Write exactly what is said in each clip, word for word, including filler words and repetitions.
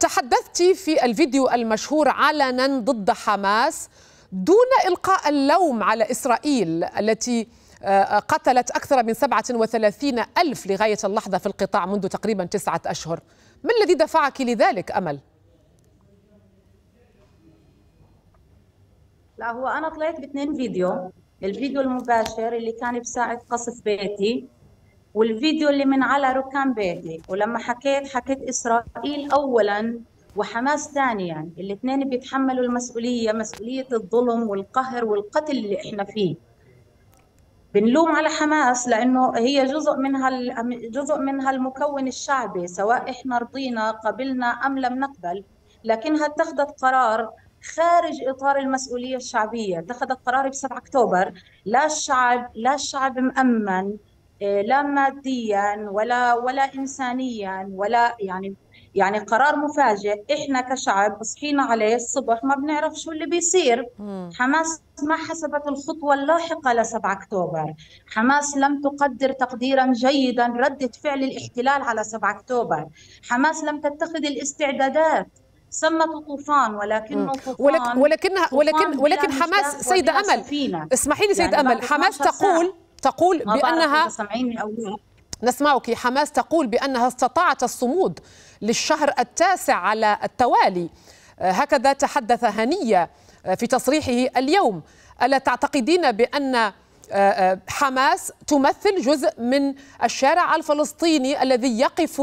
تحدثت في الفيديو المشهور علنا ضد حماس دون إلقاء اللوم على إسرائيل التي قتلت أكثر من سبعة وثلاثين ألف لغاية اللحظة في القطاع منذ تقريبا تسعة أشهر. ما الذي دفعك لذلك أمل؟ لا، هو أنا طلعت باثنين فيديو، الفيديو المباشر اللي كان بساعة قصف بيتي والفيديو اللي من على ركام بيتي، ولما حكيت حكيت إسرائيل أولاً وحماس ثانياً، الاثنين بيتحملوا المسؤولية، مسؤولية الظلم والقهر والقتل اللي إحنا فيه. بنلوم على حماس لأنه هي جزء من هال جزء من هالمكون الشعبي، سواء إحنا رضينا قبلنا أم لم نقبل، لكنها اتخذت قرار خارج إطار المسؤولية الشعبية، اتخذت قرار ب سبعة أكتوبر، لا الشعب لا الشعب مأمن، لا ماديا ولا ولا إنسانيا ولا يعني يعني قرار مفاجئ. إحنا كشعب صحينا عليه الصبح ما بنعرف شو اللي بيصير. حماس ما حسبت الخطوة اللاحقة ل سبعة أكتوبر، حماس لم تقدر تقديرا جيدا ردة فعل الاحتلال على سبعة أكتوبر، حماس لم تتخذ الاستعدادات. سمته طوفان ولكنه طوفان ولكنها ولكن ولكن حماس. سيدة أمل اسمحي لي، سيدة أمل، حماس تقول تقول بأنها نسمعك حماس تقول بأنها استطاعت الصمود للشهر التاسع على التوالي، هكذا تحدث هنية في تصريحه اليوم. ألا تعتقدين بأن حماس تمثل جزء من الشارع الفلسطيني الذي يقف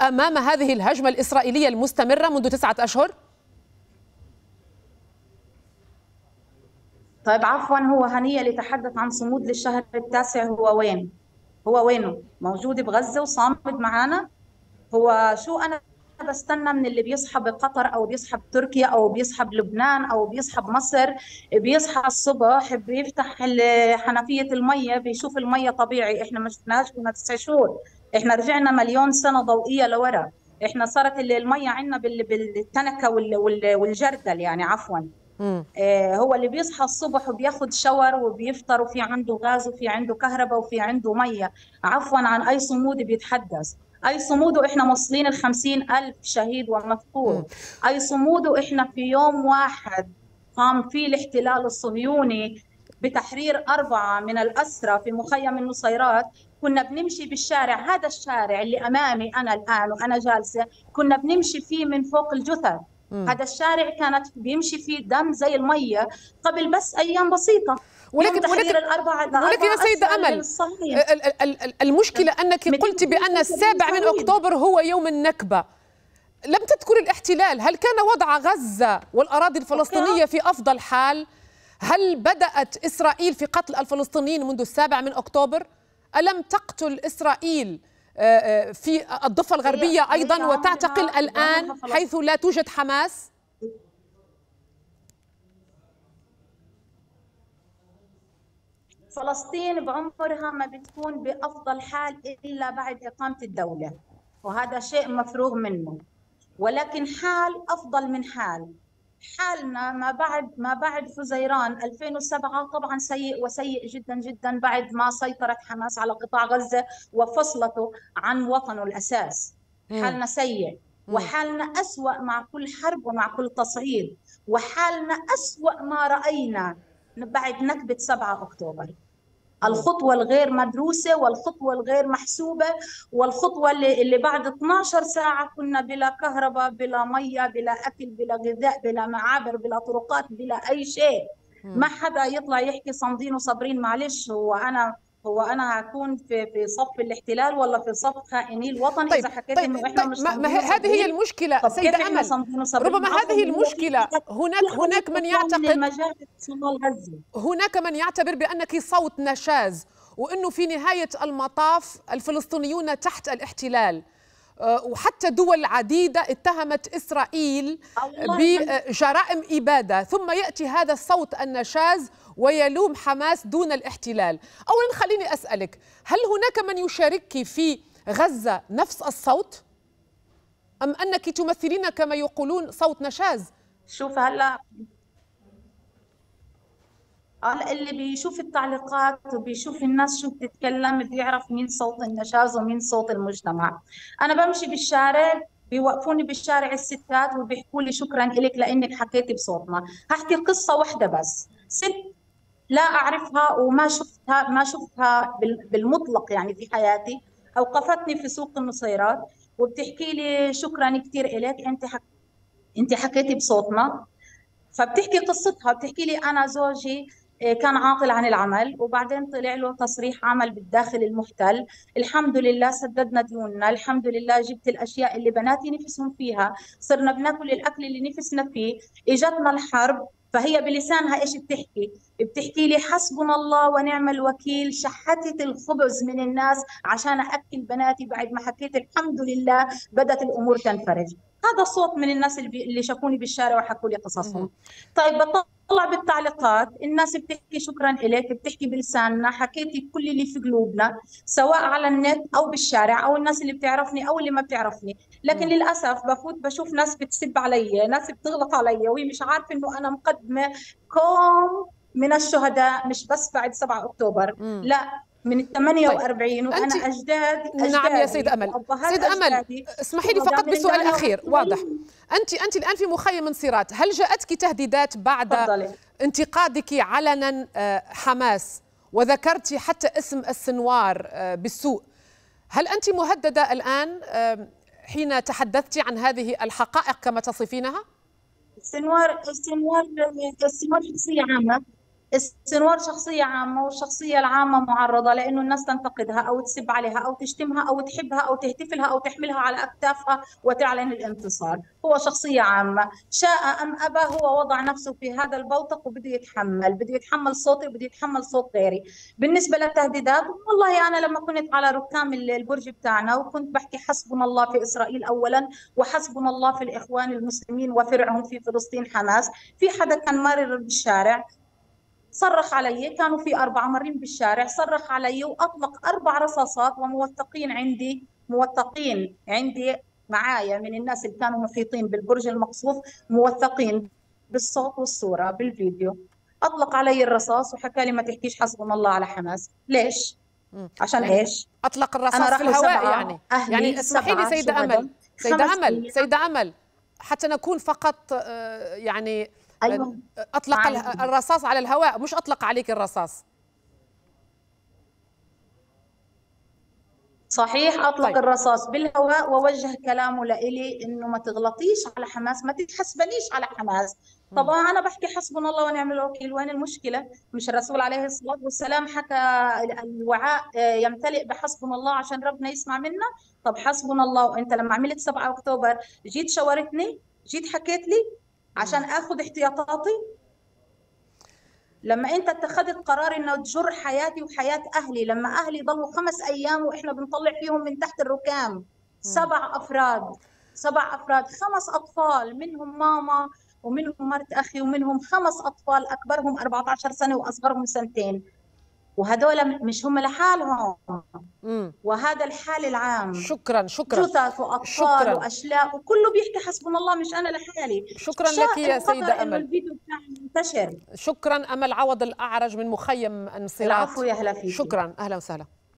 أمام هذه الهجمة الإسرائيلية المستمرة منذ تسعة أشهر؟ طيب عفوا، هو هنية اللي تحدث عن صمود للشهر التاسع، هو وين؟ هو وينه؟ موجود بغزة وصامد معانا؟ هو شو أنا بستنى من اللي بيصحى بقطر او بيصحى بتركيا او بيصحى بلبنان او بيصحى بمصر، بيصحى الصبح بيفتح حنفيه الميه بيشوف الميه طبيعي، احنا ما شفناهاش، كنا تسع شهور، احنا رجعنا مليون سنه ضوئيه لورا، احنا صارت الميه عندنا بالتنكه والجردل يعني عفوا. هو اللي بيصحى الصبح وبياخد شاور وبيفطر وفي عنده غاز وفي عنده كهرباء وفي عنده ميه، عفوا عن اي صمود بيتحدث؟ أي صمود وإحنا موصلين الخمسين ألف شهيد ومفقود؟ أي صمود وإحنا في يوم واحد قام فيه الاحتلال الصهيوني بتحرير أربعة من الأسرى في مخيم النصيرات؟ كنا بنمشي بالشارع، هذا الشارع اللي أمامي أنا الآن وأنا جالسة كنا بنمشي فيه من فوق الجثث، هذا الشارع كانت بيمشي فيه دم زي المية قبل بس أيام بسيطة. ولكن ولكن, ولكن يا سيدة أمل، المشكلة أنك قلت بأن السابع من أكتوبر هو يوم النكبة، لم تذكر الاحتلال. هل كان وضع غزة والأراضي الفلسطينية في أفضل حال؟ هل بدأت إسرائيل في قتل الفلسطينيين منذ السابع من أكتوبر؟ ألم تقتل إسرائيل في الضفة الغربية أيضا وتعتقل الآن حيث لا توجد حماس؟ فلسطين بعمرها ما بتكون بأفضل حال إلا بعد إقامة الدولة، وهذا شيء مفروغ منه، ولكن حال أفضل من حال حالنا ما بعد ما بعد حزيران ألفين وسبعة، طبعا سيء وسيء جدا جدا بعد ما سيطرت حماس على قطاع غزة وفصلته عن وطنه الأساس. حالنا سيء وحالنا أسوأ مع كل حرب ومع كل تصعيد، وحالنا أسوأ ما رأينا بعد نكبة سبعة أكتوبر. الخطوة الغير مدروسة والخطوة الغير محسوبة والخطوة اللي بعد اثنتي عشرة ساعة كنا بلا كهرباء بلا مية بلا أكل بلا غذاء بلا معابر بلا طرقات بلا أي شيء. ما حدا يطلع يحكي صمدين وصابرين، معلش هو أنا هو أنا هكون في في صف الاحتلال ولا في صف خائني الوطن؟ طيب إذا حكيت طيب إنه إحنا طيب مش ما هذه هي المشكلة سيدة أمل، ربما هذه المشكلة. هناك هناك من يعتقد هناك من يعتبر بأنك صوت نشاز وإنه في نهاية المطاف الفلسطينيون تحت الاحتلال، وحتى دول عديدة اتهمت إسرائيل بجرائم إبادة، ثم يأتي هذا الصوت النشاز ويلوم حماس دون الاحتلال. أولا خليني أسألك، هل هناك من يشارك في غزة نفس الصوت؟ أم أنك تمثلين كما يقولون صوت نشاز؟ شوف هلا اللي بيشوف التعليقات وبيشوف الناس شو بتتكلم بيعرف مين صوت النشاز ومين صوت المجتمع. أنا بمشي بالشارع بيوقفوني بالشارع الستات وبيحكوا لي شكرا لك لانك حكيتي بصوتنا. هحكي قصه واحده بس، ست لا اعرفها وما شفتها ما شفتها بالمطلق يعني في حياتي، اوقفتني في سوق النصيرات وبتحكي لي شكرا كثير الك، انت حك... انت حكيتي بصوتنا. فبتحكي قصتها، بتحكي لي انا زوجي كان عاطل عن العمل وبعدين طلع له تصريح عمل بالداخل المحتل، الحمد لله سددنا ديوننا، الحمد لله جبت الاشياء اللي بناتي نفسهم فيها، صرنا بناكل الاكل اللي نفسنا فيه، اجتنا الحرب. فهي بلسانها ايش بتحكي؟ بتحكي لي حسبنا الله ونعم الوكيل، شحتت الخبز من الناس عشان اكل بناتي، بعد ما حكيت الحمد لله بدت الامور تنفرج. هذا صوت من الناس اللي شافوني بالشارع وحكوا لي قصصهم. طيب بطلع بالتعليقات، الناس بتحكي شكرا إليك، بتحكي بلساننا، حكيتي كل اللي في قلوبنا، سواء على النت او بالشارع او الناس اللي بتعرفني او اللي ما بتعرفني. لكن للاسف بفوت بشوف ناس بتسب علي، ناس بتغلط علي وهي مش عارفه انه انا مقدمه كوم من الشهداء، مش بس بعد سبعة أكتوبر، لا من ال ثمانية وأربعين. طيب. وأنا أجدادي أجدادي نعم يا سيد أمل، سيد أمل اسمحي لي فقط بسؤال أخير واضح. أنت أنت الآن في مخيم النصيرات، هل جاءتك تهديدات بعد فضلي. انتقادك علنا حماس وذكرتي حتى اسم السنوار بالسوء، هل أنت مهددة الآن حين تحدثتي عن هذه الحقائق كما تصفينها؟ السنوار السنوار السنوار شخصية عامة، السنوار شخصية عامة، والشخصية العامة معرضة لأنه الناس تنتقدها أو تسب عليها أو تشتمها أو تحبها أو تهتفلها أو تحملها على أكتافها وتعلن الانتصار. هو شخصية عامة، شاء أم أبى هو وضع نفسه في هذا البوتق وبده يتحمل، بده يتحمل صوتي وبده يتحمل صوت غيري. بالنسبة للتهديدات، والله أنا لما كنت على ركام البرج بتاعنا وكنت بحكي حسبنا الله في إسرائيل أولا وحسبنا الله في الإخوان المسلمين وفرعهم في فلسطين حماس، في حدا كان مرر بالشارع صرخ علي، كانوا في أربعة مرين بالشارع، صرخ علي وأطلق أربع رصاصات، وموثقين عندي موثقين عندي معايا من الناس اللي كانوا محيطين بالبرج المقصوف، موثقين بالصوت والصورة بالفيديو. أطلق علي الرصاص وحكى لي ما تحكيش حسبنا الله على حماس. ليش؟ عشان إيش؟ أطلق الرصاص في الهواء يعني؟ يعني اسمحي لي سيدة أمل، سيدة أمل سيدة أمل حتى نكون فقط يعني أيوة. أطلق عادي. الرصاص على الهواء، مش أطلق عليك الرصاص. صحيح أطلق طيب. الرصاص بالهواء ووجه كلامه لإلي إنه ما تغلطيش على حماس، ما تتحسبنيش على حماس. طبعا أنا بحكي حسبنا الله ونعم الوكيل، وين المشكلة؟ مش الرسول عليه الصلاة والسلام حكى الوعاء يمتلئ بحسبنا الله عشان ربنا يسمع منا؟ طب حسبنا الله، وأنت لما عملت سبعة أكتوبر جيت شاورتني، جيت حكيت لي عشان اخذ احتياطاتي؟ لما انت اتخذت قرار انه تجر حياتي وحياه اهلي، لما اهلي ضلوا خمس ايام واحنا بنطلع فيهم من تحت الركام، سبع افراد سبع افراد خمس اطفال، منهم ماما ومنهم مرت اخي ومنهم خمس اطفال، اكبرهم أربعة عشر سنة واصغرهم سنتين، وهذول مش هم لحالهم. مم. وهذا الحال العام. شكرا شكرا جثث وأطفال وأشلاء وكله بيحكي حسبنا الله، مش أنا لحالي. شكرا لك يا سيدة أمل، الفيديو منتشر. شكرا. أمل عوض الأعرج من مخيم النصيرات. العفو، يا هلا فيك. شكرا، أهلا وسهلا.